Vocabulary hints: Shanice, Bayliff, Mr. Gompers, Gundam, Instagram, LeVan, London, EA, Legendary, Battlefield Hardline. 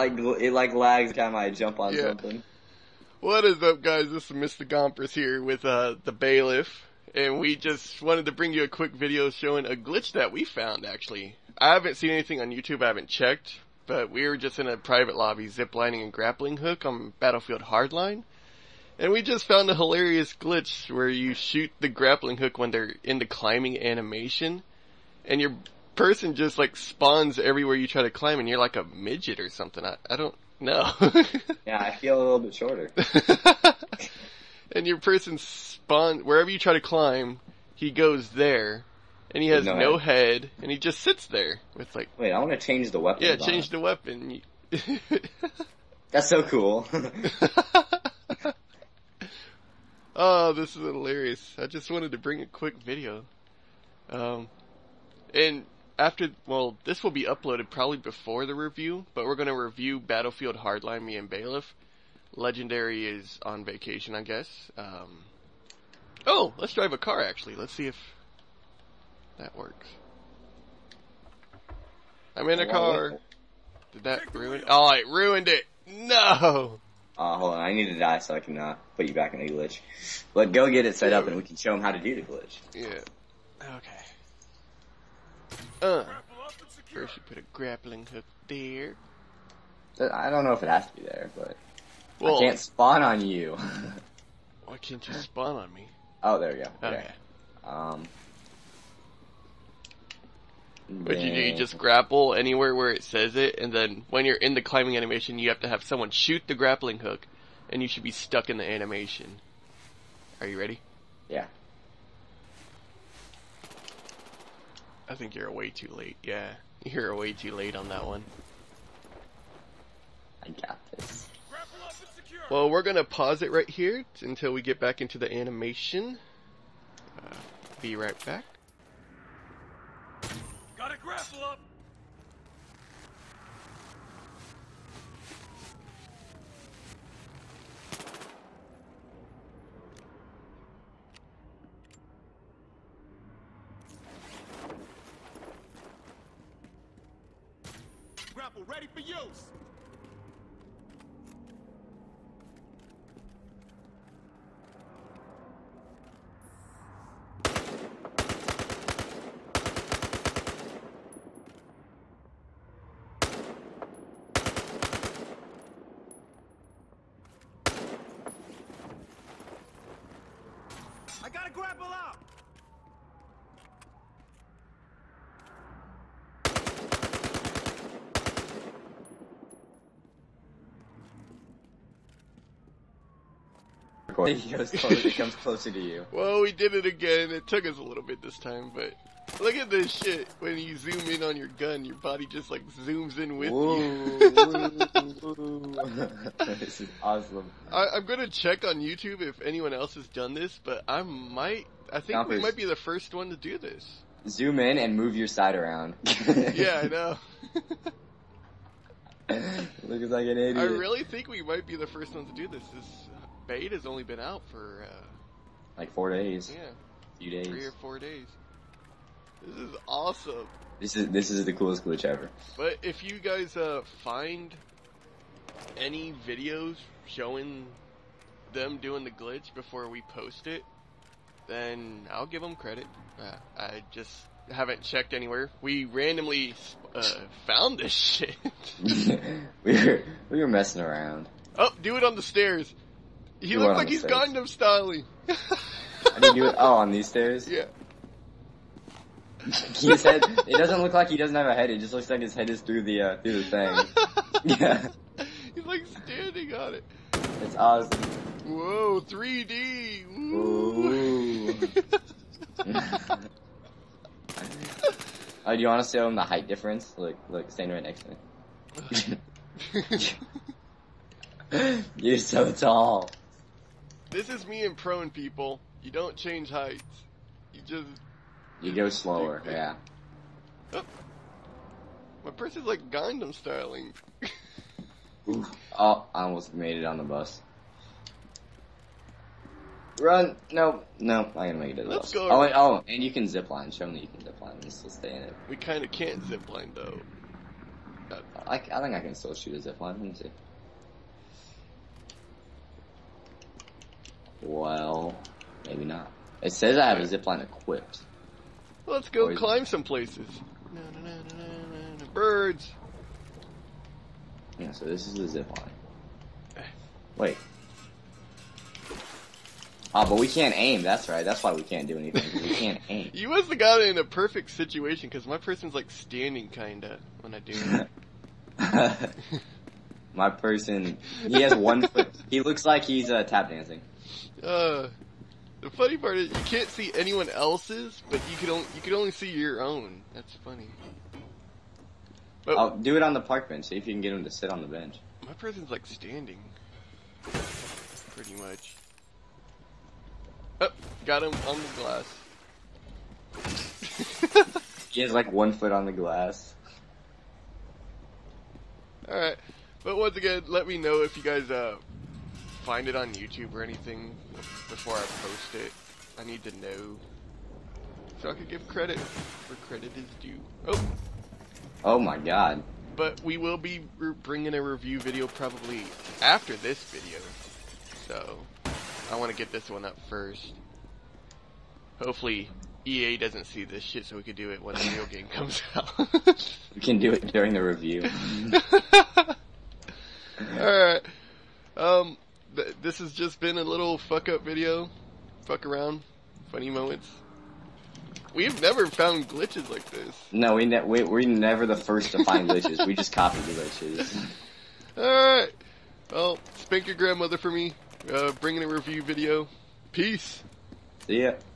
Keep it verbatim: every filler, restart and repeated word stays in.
Like, it like lags every time I jump on yeah. something. What is up, guys? This is Mister Gompers here with uh the Bayliff, and we just wanted to bring you a quick video showing a glitch that we found. Actually, I haven't seen anything on YouTube. I haven't checked, but we were just in a private lobby ziplining and grappling hook on Battlefield Hardline. And we just found a hilarious glitch where you shoot the grappling hook when they're in the climbing animation, and your person just like spawns everywhere you try to climb, and you're like a midget or something. I, I don't know. Yeah, I feel a little bit shorter. And your person spawns wherever you try to climb, he goes there, and he has no, no head. head, and he just sits there with like. Wait, I want to change the weapon. Yeah, change it. the weapon. That's so cool. Oh, this is hilarious. I just wanted to bring a quick video. Um, and after, well, this will be uploaded probably before the review, but we're going to review Battlefield Hardline, me and Bayliff. Legendary is on vacation, I guess. Um, oh, let's drive a car, actually. Let's see if that works. I'm in a car. Did that ruin it? Oh, it ruined it. No! Uh, hold on, I need to die so I can uh, put you back in the glitch. But go get it set up and we can show them how to do the glitch. Yeah. Okay. Uh. First you put a grappling hook there. I don't know if it has to be there, but... Well, I can't spawn on you. Why can't you spawn on me? Oh, there we go. Okay. There. Um... What you do, you just grapple anywhere where it says it, and then when you're in the climbing animation, you have to have someone shoot the grappling hook, and you should be stuck in the animation. Are you ready? Yeah. I think you're way too late. Yeah, you're way too late on that one. I got this. Well, we're going to pause it right here until we get back into the animation. Uh, be right back. Gotta grapple up. Grapple ready for use. Gotta grapple up! He goes closer, he comes closer to you. Well, we did it again. It took us a little bit this time, but look at this shit. When you zoom in on your gun, your body just like zooms in with you. This is awesome. I, I'm gonna check on YouTube if anyone else has done this, but I might. I think Gompers. we might be the first one to do this. Zoom in and move your side around. Yeah, I know. Looks like an idiot. I really think we might be the first one to do this. This beta's only been out for uh, like four days. Yeah, few days. Three or four days. This is awesome. This is this is the coolest glitch ever. But if you guys uh, find any videos showing them doing the glitch before we post it, then I'll give them credit. Uh, I just haven't checked anywhere. We randomly uh, found this shit. we were we were messing around. Oh, do it on the stairs. He looks like he's Gundam styling. I didn't do it. Oh, on these stairs? Yeah. His head, it doesn't look like he doesn't have a head. It just looks like his head is through the uh, through the thing. Yeah. He's like standing on it. It's awesome. Whoa, three D. Ooh. Oh, do you want to show him the height difference? Look, look, standing right next to me. You're so tall. This is me and prone people. You don't change heights. You just. You go slower, yeah. Oh. My person's like Gundam styling. Oof. Oh, I almost made it on the bus. Run! No, no, I can make it to the Let's bus. Go oh, and, oh, and you can zipline. Show them that you can zipline and still stay in it. We kind of can't zipline, though. I, I think I can still shoot a zip line. Let me see. Well, maybe not. It says I have a zip line equipped. Let's go climb it? some places. No, no, no, no, no, no. Birds. Yeah, so this is the zip line. Wait. Ah, oh, but we can't aim. That's right. That's why we can't do anything. We can't aim. You must have got it in a perfect situation, because my person's like standing kinda when I do it. My person, he has one foot. He looks like he's uh, tap dancing. Uh, the funny part is you can't see anyone else's, but you can only you can only see your own. That's funny. But I'll do it on the park bench. See if you can get him to sit on the bench. My person's like standing, pretty much. Oh, got him on the glass. He has like one foot on the glass. All right, but once again, let me know if you guys uh find it on YouTube or anything before I post it. I need to know so I could give credit where credit is due. Oh. Oh my god. But we will be bringing a review video probably after this video, so I want to get this one up first. Hopefully E A doesn't see this shit so we can do it when the real game comes out. We can do it during the review. Alright. Um, th this has just been a little fuck up video. Fuck around. Funny moments. We've never found glitches like this. No, we ne we, we're never the first to find glitches. We just copied the glitches. Alright. Well, spank your grandmother for me. Uh, bringing a review video. Peace. See ya.